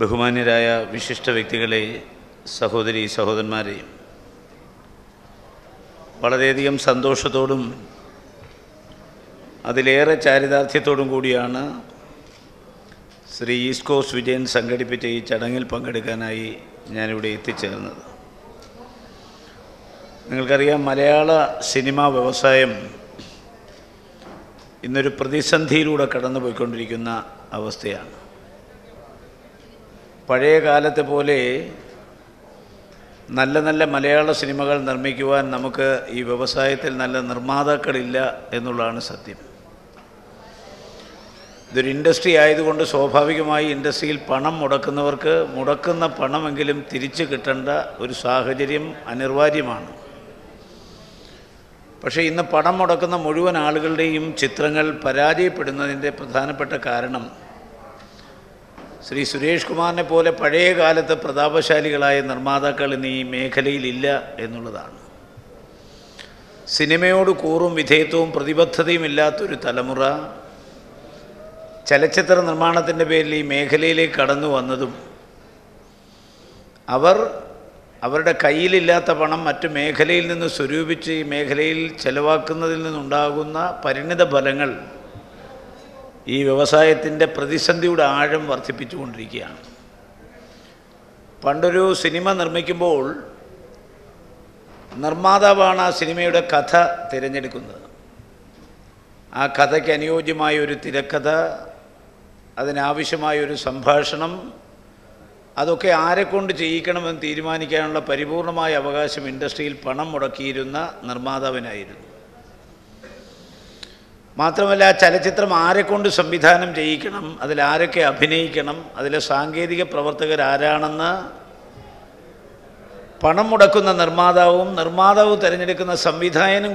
ബഹുമാന്യരായ വിശിഷ്ട വ്യക്തികളെ, സഹോദരി സഹോദരന്മാരെ, വളരെയധികം സന്തോഷത്തോടും അതിലേറെ ചാരിതാർത്ഥ്യത്തോടും കൂടിയാണ് ശ്രീ ഈസ്കോസ് വിജയൻ സംഘടിപ്പിച്ച ഈ ചടങ്ങിൽ പങ്കെടുക്കാനായി ഞാനിവിടെ എത്തിച്ചേർന്നത്. നിങ്ങൾക്കറിയാം, മലയാള സിനിമാ വ്യവസായം ഇന്നൊരു പ്രതിസന്ധിയിലൂടെ കടന്നു പോയിക്കൊണ്ടിരിക്കുന്ന അവസ്ഥയാണ്. പഴയ കാലത്തെ പോലെ നല്ല നല്ല മലയാള സിനിമകൾ നിർമ്മിക്കുവാൻ നമുക്ക് ഈ വ്യവസായത്തിൽ നല്ല നിർമ്മാതാക്കളില്ല എന്നുള്ളതാണ് സത്യം. ഇതൊരു ഇൻഡസ്ട്രി ആയതുകൊണ്ട് സ്വാഭാവികമായി ഇൻഡസ്ട്രിയിൽ പണം മുടക്കുന്നവർക്ക് മുടക്കുന്ന പണമെങ്കിലും തിരിച്ചു കിട്ടേണ്ട ഒരു സാഹചര്യം അനിവാര്യമാണ്. പക്ഷേ ഇന്ന് പണം മുടക്കുന്ന മുഴുവൻ ആളുകളുടെയും ചിത്രങ്ങൾ പരാജയപ്പെടുന്നതിൻ്റെ പ്രധാനപ്പെട്ട കാരണം ശ്രീ സുരേഷ് കുമാറിനെ പോലെ പഴയ കാലത്ത് പ്രതാപശാലികളായ നിർമ്മാതാക്കൾ ഇന്ന് ഈ മേഖലയിലില്ല എന്നുള്ളതാണ്. സിനിമയോട് കൂറും വിധേയത്വവും പ്രതിബദ്ധതയും ഇല്ലാത്തൊരു തലമുറ ചലച്ചിത്ര നിർമ്മാണത്തിൻ്റെ പേരിൽ ഈ മേഖലയിലേക്ക് കടന്നു വന്നതും അവരുടെ കയ്യിലില്ലാത്ത പണം മറ്റു മേഖലയിൽ നിന്ന് സ്വരൂപിച്ച് ഈ മേഖലയിൽ ചെലവാക്കുന്നതിൽ നിന്നുണ്ടാകുന്ന പരിണിത ഫലങ്ങൾ ഈ വ്യവസായത്തിൻ്റെ പ്രതിസന്ധിയുടെ ആഴം വർദ്ധിപ്പിച്ചുകൊണ്ടിരിക്കുകയാണ്. പണ്ടൊരു സിനിമ നിർമ്മിക്കുമ്പോൾ നിർമ്മാതാവാണ് ആ സിനിമയുടെ കഥ തിരഞ്ഞെടുക്കുന്നത്. ആ കഥയ്ക്ക് അനുയോജ്യമായ ഒരു തിരക്കഥ, അതിനാവശ്യമായ ഒരു സംഭാഷണം, അതൊക്കെ ആരെക്കൊണ്ട് ചെയ്യിക്കണമെന്ന് തീരുമാനിക്കാനുള്ള പരിപൂർണമായ അവകാശം ഇൻഡസ്ട്രിയിൽ പണം മുടക്കിയിരുന്ന നിർമ്മാതാവിനായിരുന്നു. മാത്രമല്ല, ചലച്ചിത്രം ആരെക്കൊണ്ട് സംവിധാനം ചെയ്യിക്കണം, അതിലാരൊക്കെ അഭിനയിക്കണം, അതിലെ സാങ്കേതിക പ്രവർത്തകർ ആരാണെന്ന് പണം മുടക്കുന്ന നിർമ്മാതാവ് തിരഞ്ഞെടുക്കുന്ന സംവിധായകനും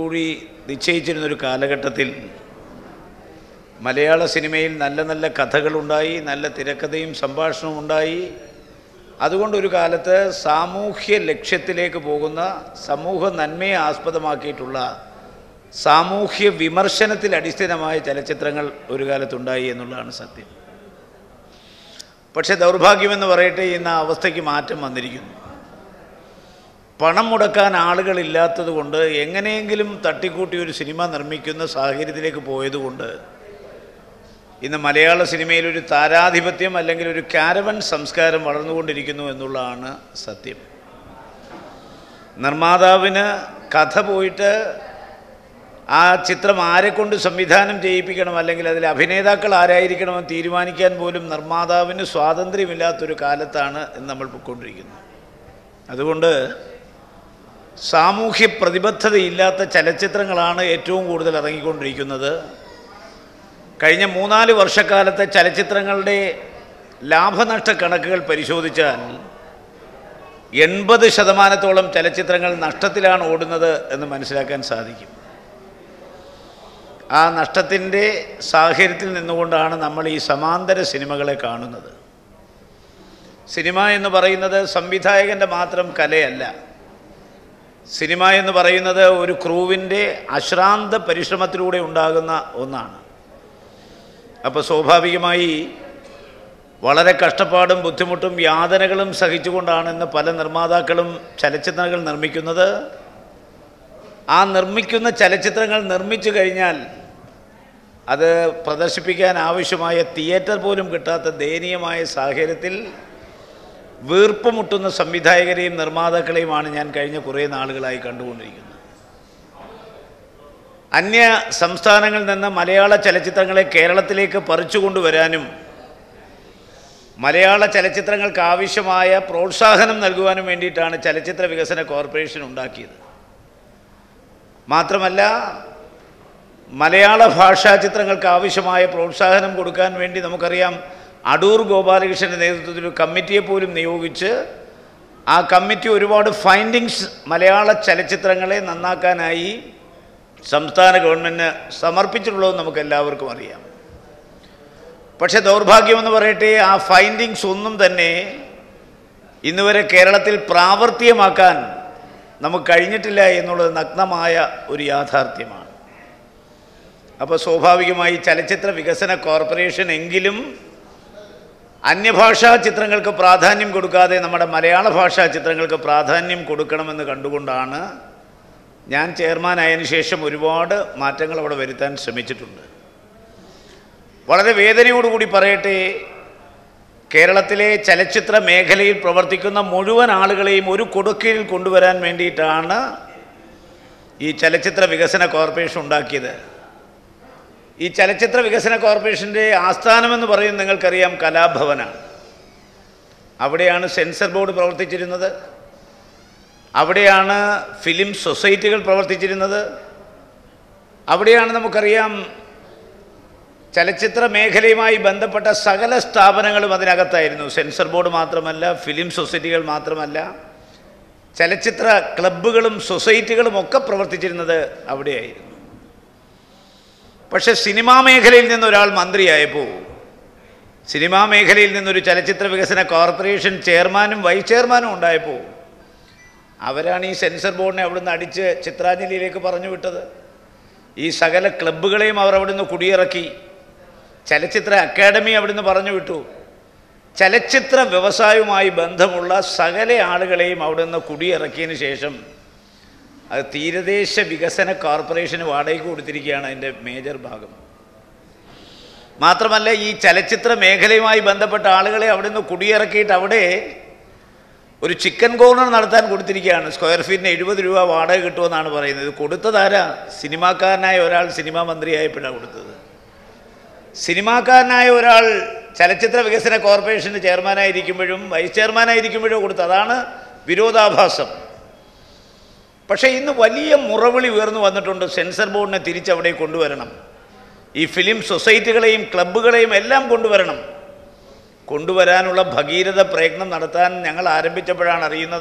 കൂടി നിശ്ചയിച്ചിരുന്നൊരു കാലഘട്ടത്തിൽ മലയാള സിനിമയിൽ നല്ല നല്ല കഥകളുണ്ടായി, നല്ല തിരക്കഥയും സംഭാഷണവും ഉണ്ടായി. അതുകൊണ്ടൊരു കാലത്ത് സാമൂഹ്യ ലക്ഷ്യത്തിലേക്ക് പോകുന്ന, സമൂഹ നന്മയെ ആസ്പദമാക്കിയിട്ടുള്ള, സാമൂഹ്യ വിമർശനത്തിൽ അടിസ്ഥാനമായ ചലച്ചിത്രങ്ങൾ ഒരു കാലത്തുണ്ടായി എന്നുള്ളതാണ് സത്യം. പക്ഷേ ദൗർഭാഗ്യമെന്ന് പറയട്ടെ, ഇന്ന് ആ അവസ്ഥയ്ക്ക് മാറ്റം വന്നിരിക്കുന്നു. പണം മുടക്കാൻ ആളുകളില്ലാത്തത് കൊണ്ട് എങ്ങനെയെങ്കിലും തട്ടിക്കൂട്ടി ഒരു സിനിമ നിർമ്മിക്കുന്ന സാഹചര്യത്തിലേക്ക് പോയതുകൊണ്ട് ഇന്ന് മലയാള സിനിമയിലൊരു താരാധിപത്യം അല്ലെങ്കിൽ ഒരു കാരവൻ സംസ്കാരം വളർന്നുകൊണ്ടിരിക്കുന്നു എന്നുള്ളതാണ് സത്യം. നിർമ്മാതാവിന് കഥ പോയിട്ട് ആ ചിത്രം ആരെക്കൊണ്ട് സംവിധാനം ചെയ്യിപ്പിക്കണം, അല്ലെങ്കിൽ അതിലെ അഭിനേതാക്കൾ ആരായിരിക്കണമെന്ന് തീരുമാനിക്കാൻ പോലും നിർമ്മാതാവിന് സ്വാതന്ത്ര്യമില്ലാത്തൊരു കാലത്താണ് എന്ന് നമ്മൾ പോയിക്കൊണ്ടിരിക്കുന്നത്. അതുകൊണ്ട് സാമൂഹ്യ പ്രതിബദ്ധതയില്ലാത്ത ചലച്ചിത്രങ്ങളാണ് ഏറ്റവും കൂടുതൽ ഇറങ്ങിക്കൊണ്ടിരിക്കുന്നത്. കഴിഞ്ഞ 3-4 വർഷക്കാലത്തെ ചലച്ചിത്രങ്ങളുടെ ലാഭനഷ്ട കണക്കുകൾ പരിശോധിച്ചാൽ 80% ചലച്ചിത്രങ്ങൾ നഷ്ടത്തിലാണ് ഓടുന്നത് എന്ന് മനസ്സിലാക്കാൻ സാധിക്കും. ആ നഷ്ടത്തിൻ്റെ സാഹചര്യത്തിൽ നിന്നുകൊണ്ടാണ് നമ്മൾ ഈ സമാന്തര സിനിമകളെ കാണുന്നത്. സിനിമ എന്ന് പറയുന്നത് സംവിധായകൻ്റെ മാത്രം കലയല്ല. സിനിമ എന്ന് പറയുന്നത് ഒരു ക്രൂവിൻ്റെ അശ്രാന്ത പരിശ്രമത്തിലൂടെ ഉണ്ടാകുന്ന ഒന്നാണ്. അപ്പോൾ സ്വാഭാവികമായി വളരെ കഷ്ടപ്പാടും ബുദ്ധിമുട്ടും യാതനകളും സഹിച്ചുകൊണ്ടാണ് ഇന്ന് പല നിർമ്മാതാക്കളും ചലച്ചിത്രങ്ങൾ നിർമ്മിക്കുന്നത്. ആ നിർമ്മിക്കുന്ന ചലച്ചിത്രങ്ങൾ നിർമ്മിച്ചു കഴിഞ്ഞാൽ അത് പ്രദർശിപ്പിക്കാൻ ആവശ്യമായ തിയേറ്റർ പോലും കിട്ടാത്ത ദയനീയമായ സാഹചര്യത്തിൽ വീർപ്പുമുട്ടുന്ന സംവിധായകരെയും നിർമ്മാതാക്കളെയുമാണ് ഞാൻ കഴിഞ്ഞ കുറേ നാളുകളായി കണ്ടുകൊണ്ടിരിക്കുന്നത്. അന്യ സംസ്ഥാനങ്ങളിൽ നിന്ന് മലയാള ചലച്ചിത്രങ്ങളെ കേരളത്തിലേക്ക് പറിച്ചുകൊണ്ടുവരാനും മലയാള ചലച്ചിത്രങ്ങൾക്ക് ആവശ്യമായ പ്രോത്സാഹനം നൽകുവാനും വേണ്ടിയിട്ടാണ് ചലച്ചിത്ര വികസന കോർപ്പറേഷൻ ഉണ്ടാക്കിയത്. മാത്രമല്ല, മലയാള ഭാഷാ ചിത്രങ്ങൾക്ക് ആവശ്യമായ പ്രോത്സാഹനം കൊടുക്കാൻ വേണ്ടി നമുക്കറിയാം, അടൂർ ഗോപാലകൃഷ്ണൻ്റെ നേതൃത്വത്തിൽ ഒരു കമ്മിറ്റിയെ പോലും നിയോഗിച്ച് ആ കമ്മിറ്റി ഒരുപാട് ഫൈൻഡിങ്സ് മലയാള ചലച്ചിത്രങ്ങളെ നന്നാക്കാനായി സംസ്ഥാന ഗവൺമെൻറ്റിന് സമർപ്പിച്ചിട്ടുള്ളത് നമുക്ക് എല്ലാവർക്കും അറിയാം. പക്ഷേ ദൗർഭാഗ്യമെന്ന് പറയട്ടെ, ആ ഫൈൻഡിങ്സ് ഒന്നും തന്നെ ഇന്നുവരെ കേരളത്തിൽ പ്രാവർത്തികമാക്കാൻ നമുക്ക് കഴിഞ്ഞിട്ടില്ല എന്നുള്ളത് നഗ്നമായ ഒരു യാഥാർത്ഥ്യമാണ്. അപ്പോൾ സ്വാഭാവികമായി ചലച്ചിത്ര വികസന കോർപ്പറേഷൻ എങ്കിലും Anyabhasha Chitrangalka Pradhanim Kuduka, the Namada Malayala Vasha Chitrangalka Pradhanim Kudukanam and the Kandukundana Yan Chairman Ayan Shesham reward Matangal over Veritan Semichitunda. What are the Vedani Udi Parate Keralatile, Chalachitra, Meghali, Provertikuna, Mudu and Alagali, Muru Kudukil, Kunduveran Menditana, E. Chalachitra Vigasana Corporation Dakida. E. Chalachitra Vigasana Corporation Day, Astana and the Barin Nangal Kariam Kala Bhavana. Avadiana Censor Board Provertichir another. Avadiana Film Society Provertichir another. Avadiana Mukariam. Chalachitra Mekhalimai Bandapata Sagala Stavanangal Madanagatairno, Censor Board Matramala, Film Society Matramala, Chalachitra Club Bugalum Society Moka Provertich another Avade. Pasha Cinema Mekhali in the Ral Mandri Aibu. Cinema Mekhali in the Chalachitra Vigasana Corporation Chairman and Vice Chairman on Daipu. Avarani Censor Board never Nadicha Chitrani Lireka Paranuta. E. Sagala Club Bugalim out in the Kudiraki. Chalachitra Academy out in the Paranutu Chalachitra Vivasayumai Bandhamula Sagale Adagalim out in the Kudiraki initiation. A Tiradesha Vigasana Corporation of Adaku Tirigana in the major Bagam Matramala E. Chalachitra Mekalimai Bandapata Adagale out in the Kudiraki Tavade Uri chicken go on Nathan Kutrikan, square feet native with Riva Vada Gutu and Kudutara, Cinema Karnai oral, Cinema Mandri Ipeda. Cinema Karnai oral, Chalachitra Vigasana Corporation, Chairman I Dicumidum, Vice Chairman I Dicumido Kutadana, Viroda Bhasam. Pasha in the Valley of Muravali Vernu and Censor Board and Tirichawade Kunduveranam. If film society club Elam Kunduveranam. Kunduveranula Bhagira the Pregnant Nathan, Nangal Arabichaparan Arena,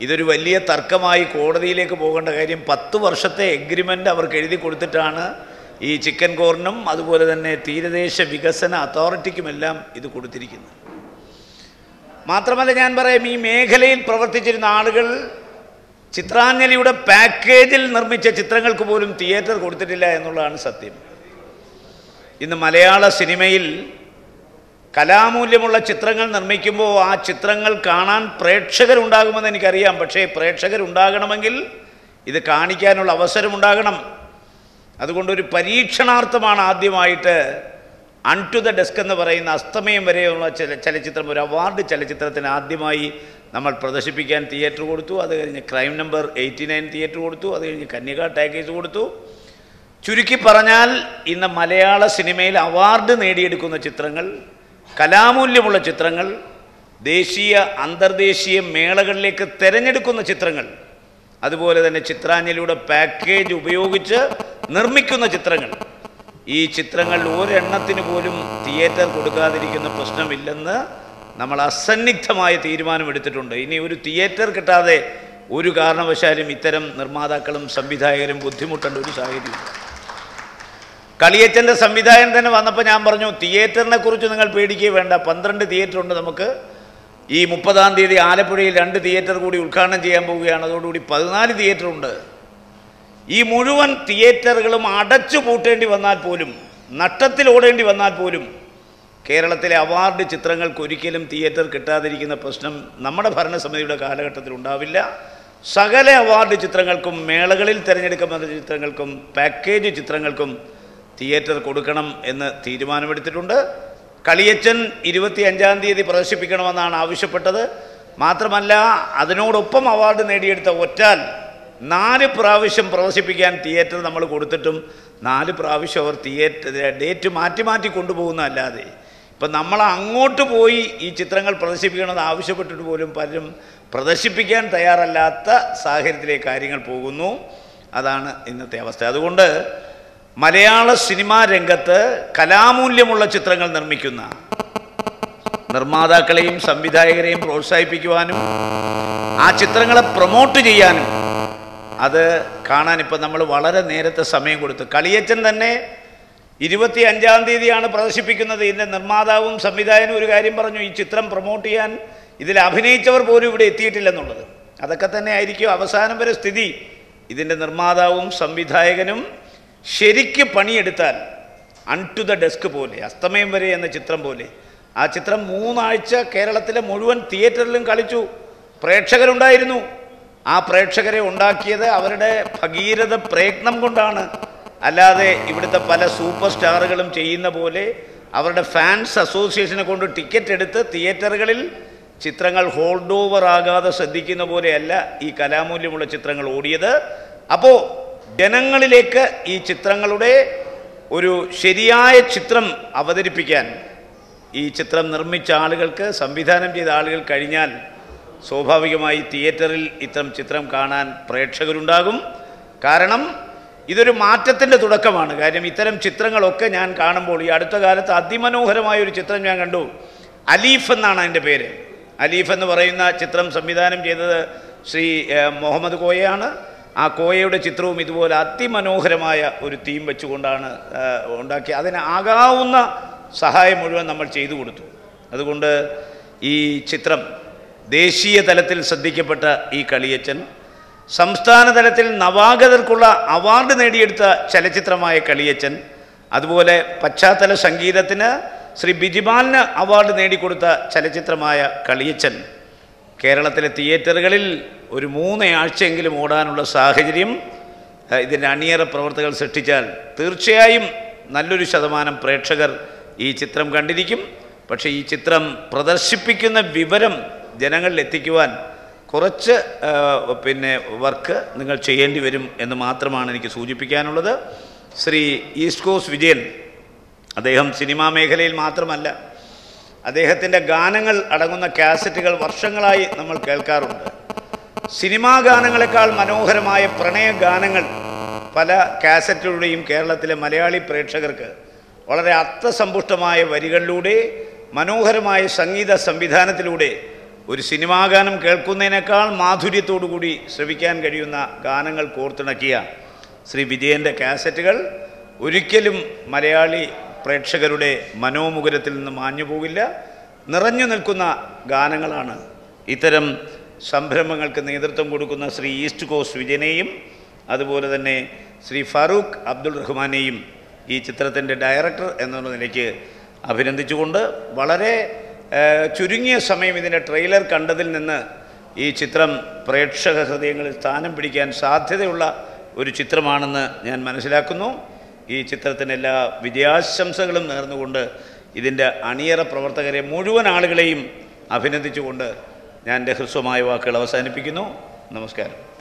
either Velia Tarkamai, Kodri Lake Boganda, Patu Varsate, agreement over Kedi Kurutana, E. Chicken Gornum, other than a Tiradesha Vigasana, authority Kimelam, Idu Kurutirikin. Matramalajan by me, Mekalil, Provertich in Argal, Chitranil would a package in Narmicha Chitrangal Kuburum theatre, Kurutilla and Ulan Satim. In the Malayala cinema. കലാമൂല്യമുള്ള ചിത്രങ്ങൾ നിർമ്മിക്കുമ്പോൾ ആ ചിത്രങ്ങൾ കാണാൻ പ്രേക്ഷകർ ഉണ്ടാകുമെന്ന് എനിക്കറിയാം പക്ഷേ പ്രേക്ഷകർ ഉണ്ടാകണമെങ്കിൽ ഇത് കാണിക്കാനുള്ള അവസരം ഉണ്ടാകണം അതുകൊണ്ട് ഒരു പരീക്ഷണാർത്ഥമാണ് ആദ്യമായിട്ട് അൺടു ദ ഡെസ്ക് എന്ന് പറയുന്ന അസ്തമയം വരെയുള്ള ചലച്ചിത്രം ഒരു അവാർഡ് ചലച്ചിത്രത്തിന് ആദ്യമായി നമ്മൾ പ്രദർശിപ്പിക്കാൻ തിയേറ്റർ കൊടുത്തു അത് കഴിഞ്ഞ് ക്രൈം നമ്പർ 89 തിയേറ്റർ കൊടുത്തു അത് കഴിഞ്ഞ് കന്യക ടാക്കേജ് കൊടുത്തു ചുരുക്കി പറഞ്ഞാൽ ഇന്ന് മലയാള സിനിമയിൽ അവാർഡ് നേടിയെടുക്കുന്ന ചിത്രങ്ങൾ കലാമൂല്യമുള്ള ചിത്രങ്ങൾ ദേശീയ അന്തർദേശീയ മേളകളിലേക്ക് തിരഞ്ഞെടുക്കുന്ന ചിത്രങ്ങൾ അതുപോലെ തന്നെ ചിത്രാഞ്ജലിയുടെ പാക്കേജ് ഉപയോഗിച്ച് നിർമ്മിക്കുന്ന ചിത്രങ്ങൾ ഈ ചിത്രങ്ങൾ ഒരെണ്ണത്തിന് പോലും തിയേറ്റർ കൊടുക്കാതിരിക്കുന്ന പ്രശ്നമില്ലെന്ന് നമ്മൾ അസന്നിഗ്ധമായ തീരുമാനമെടുത്തിട്ടുണ്ട് ഇനി ഒരു തിയേറ്റർ കിട്ടാതെ ഒരു കാരണവശാലും ഇത്തരം നിർമ്മാതാക്കളും സംവിധായകരും ബുദ്ധിമുട്ടേണ്ട ഒരു സാഹചര്യം Kaliyachan Samvidhayan then Vanapanam Barno theatre Nakurungal Pediki and a Pandran theatre under the Maka E. Mupadandi, the Alapuri, under theatre good Ulkana Jambu, another Padanari theatre under E. Muruan theatre Galam Adachu Putendi Vanat Podium, Natatil Odendi Vanat Podium, Kerala Telaward, Chitrangal Curriculum Theatre, Katadrik in the Personam, Namada Parna Samida Kalakatrunda Villa. Sagale award Chitrangalkum, Melagalil Terranicum Chitrangalkum, package Chitrangalkum. Theatre Kodukanam in the Thiruman Veditunda Kaliyachan, Idivati and Jandi, the Prashipikanamana, Avishapata, Matramala, Adano Opam Award and Ediat the Hotel Nari Pravisham Prashipikan Theatre Namakudutum, Nari Pravish or theatre, their date to Matimati Kundubuna Ladi. But Namala Ango to Boi, each Chitrangal Prashipikan of the Avishapatu Volum Padum, Prashipikan, Tayara Lata, Sahir Kairingal Pogunu, Adana in the Tavasta. Malayala cinema Rengata, Kalamuliamula Chitrangal Narmikuna Narmada Kalim, Sambidayarim, Prosai Pikuanum, Achitrangal promote Jianum, other Kana Nipanamala Valada near at the Same Guru, Kaliyachan the Ne, Idivati and Jandi, the Anna Prasipikuna, the Narmada, Sambidayan, Urigarim Paranu, Chitram Promotian, Idil Abhinach or Bori, theatre and other. Adakatane Iriki, Avasan, Verestidi, Idin the Narmada, Sambidayaganum. Sheriki Pani editor unto the desk pole, Astame and the Chitram pole. ആ ചിത്രം മൂന്നാഴ്ച കേരളത്തിലെ മുഴുവൻ തിയേറ്ററിലും കളിച്ചു. പ്രേക്ഷകരുണ്ടായിരുന്നു. ആ പ്രേക്ഷകരെ ഉണ്ടാക്കിയത് അവരുടെ ഭഗീരഥ പ്രയത്നം കൊണ്ടാണ്. അല്ലാതെ ഇവിടുത്തെ പല സൂപ്പർ സ്റ്റാറുകളും ചെയ്യുന്ന പോലെ അവരുടെ ഫാൻസ് അസോസിയേഷനെ കൊണ്ട് ടിക്കറ്റ് എടുത്ത് തിയേറ്ററുകളിൽ ചിത്രങ്ങൾ ഹോൾഡ് ഓവർ ആകാതെ ശ്രദ്ധിക്കുന്ന പോലെയല്ല ഈ കലാമൂല്യമുള്ള ചിത്രങ്ങൾ ഓടിയത്. അപ്പോൾ ജനങ്ങളിലേക്ക് ഈ ചിത്രങ്ങളുടെ ഒരു ശരിയായ ചിത്രം അവതരിപ്പിക്കാൻ ഈ ചിത്രം നിർമ്മിച്ച ആളുകൾക്ക്, സംവിധാനം ചെയ്ത ആളുകൾ കഴിഞ്ഞാൽ സ്വാഭാവികമായി തിയേറ്ററിൽ ഇത്തരം ചിത്രം കാണാൻ പ്രേക്ഷകരുണ്ടാകും. കാരണം ഇതൊരു മാറ്റത്തിൻ്റെ തുടക്കമാണ്. കാര്യം ഇത്തരം ചിത്രങ്ങളൊക്കെ ഞാൻ കാണുമ്പോൾ, ഈ അടുത്ത കാലത്ത് അതിമനോഹരമായ ഒരു ചിത്രം ഞാൻ കണ്ടു. അലീഫ് എന്നാണ് അതിൻ്റെ പേര്. അലീഫ് എന്ന് പറയുന്ന ചിത്രം സംവിധാനം ചെയ്തത് ശ്രീ മുഹമ്മദ് കോയയാണ്. ആ കോയയുടെ ചിത്രവും ഇതുപോലെ അതിമനോഹരമായ ഒരു തീം വെച്ചുകൊണ്ടാണ് ഉണ്ടാക്കി. അതിനാകാവുന്ന സഹായം മുഴുവൻ നമ്മൾ ചെയ്തു കൊടുത്തു. അതുകൊണ്ട് ഈ ചിത്രം ദേശീയ തലത്തിൽ ശ്രദ്ധിക്കപ്പെട്ട ഈ കളിയച്ചൻ, സംസ്ഥാന തലത്തിൽ നവാഗതർക്കുള്ള അവാർഡ് നേടിയെടുത്ത ചലച്ചിത്രമായ കളിയച്ചൻ, അതുപോലെ പശ്ചാത്തല സംഗീതത്തിന് ശ്രീ ബിജിബാലിന് അവാർഡ് നേടിക്കൊടുത്ത ചലച്ചിത്രമായ കളിയച്ചൻ കേരളത്തിലെ തിയേറ്ററുകളിൽ ഒരു 3 ആഴ്ചയെങ്കിലും ഓടാനുള്ള സാഹചര്യം ഇതിൻ്റെ അണിയറ പ്രവർത്തകർ സൃഷ്ടിച്ചാൽ തീർച്ചയായും നല്ലൊരു ശതമാനം പ്രേക്ഷകർ ഈ ചിത്രം കണ്ടിരിക്കും. പക്ഷേ ഈ ചിത്രം പ്രദർശിപ്പിക്കുന്ന വിവരം ജനങ്ങളിൽ എത്തിക്കുവാൻ കുറച്ച് വർക്ക് നിങ്ങൾ ചെയ്യേണ്ടി വരും എന്ന് മാത്രമാണ് എനിക്ക് സൂചിപ്പിക്കാനുള്ളത്. ശ്രീ ഈസ്റ്റ് കോസ് വിജയൻ, അദ്ദേഹം സിനിമാ മേഖലയിൽ മാത്രമല്ല, അദ്ദേഹത്തിൻ്റെ ഗാനങ്ങൾ അടങ്ങുന്ന കാസറ്റുകൾ വർഷങ്ങളായി നമ്മൾ കേൾക്കാറുണ്ട്. സിനിമാ ഗാനങ്ങളെക്കാൾ മനോഹരമായ പ്രണയ ഗാനങ്ങൾ പല കാസറ്റുകളുടെയും കേരളത്തിലെ മലയാളി പ്രേക്ഷകർക്ക് വളരെ അർത്ഥസമ്പുഷ്ടമായ വരികളിലൂടെ, മനോഹരമായ സംഗീത സംവിധാനത്തിലൂടെ ഒരു സിനിമാ ഗാനം കേൾക്കുന്നതിനേക്കാൾ മാധുര്യത്തോടു കൂടി ശ്രവിക്കാൻ കഴിയുന്ന ഗാനങ്ങൾ കോർത്തിണക്കിയ ശ്രീ വിജയൻ്റെ കാസറ്റുകൾ ഒരിക്കലും മലയാളി പ്രേക്ഷകരുടെ മനോമുഖരത്തിൽ നിന്ന് മാഞ്ഞു പോകില്ല. നിറഞ്ഞു നിൽക്കുന്ന ഗാനങ്ങളാണ്. ഇത്തരം സംരംഭങ്ങൾക്ക് നേതൃത്വം കൊടുക്കുന്ന ശ്രീ ഈസ്റ്റ് കോസ്റ്റ് വിജയനെയും അതുപോലെ തന്നെ ശ്രീ ഫാറൂഖ് അബ്ദുൾ റഹ്മാനെയും ഈ ചിത്രത്തിൻ്റെ ഡയറക്ടർ എന്നുള്ള നിലയ്ക്ക് അഭിനന്ദിച്ചുകൊണ്ട്, വളരെ ചുരുങ്ങിയ സമയം ഇതിൻ്റെ ട്രെയിലർ കണ്ടതിൽ നിന്ന് ഈ ചിത്രം പ്രേക്ഷക ഹൃദയങ്ങളിൽ സ്ഥാനം പിടിക്കാൻ സാധ്യതയുള്ള ഒരു ചിത്രമാണെന്ന് ഞാൻ മനസ്സിലാക്കുന്നു. ഈ ചിത്രത്തിന് എല്ലാ വിജയാശംസകളും നേർന്നുകൊണ്ട് ഇതിൻ്റെ അണിയറ പ്രവർത്തകരെ മുഴുവൻ ആളുകളെയും അഭിനന്ദിച്ചുകൊണ്ട് ഞാൻ എൻ്റെ ഹൃസ്വമായ വാക്കുകൾ അവസാനിപ്പിക്കുന്നു. നമസ്കാരം.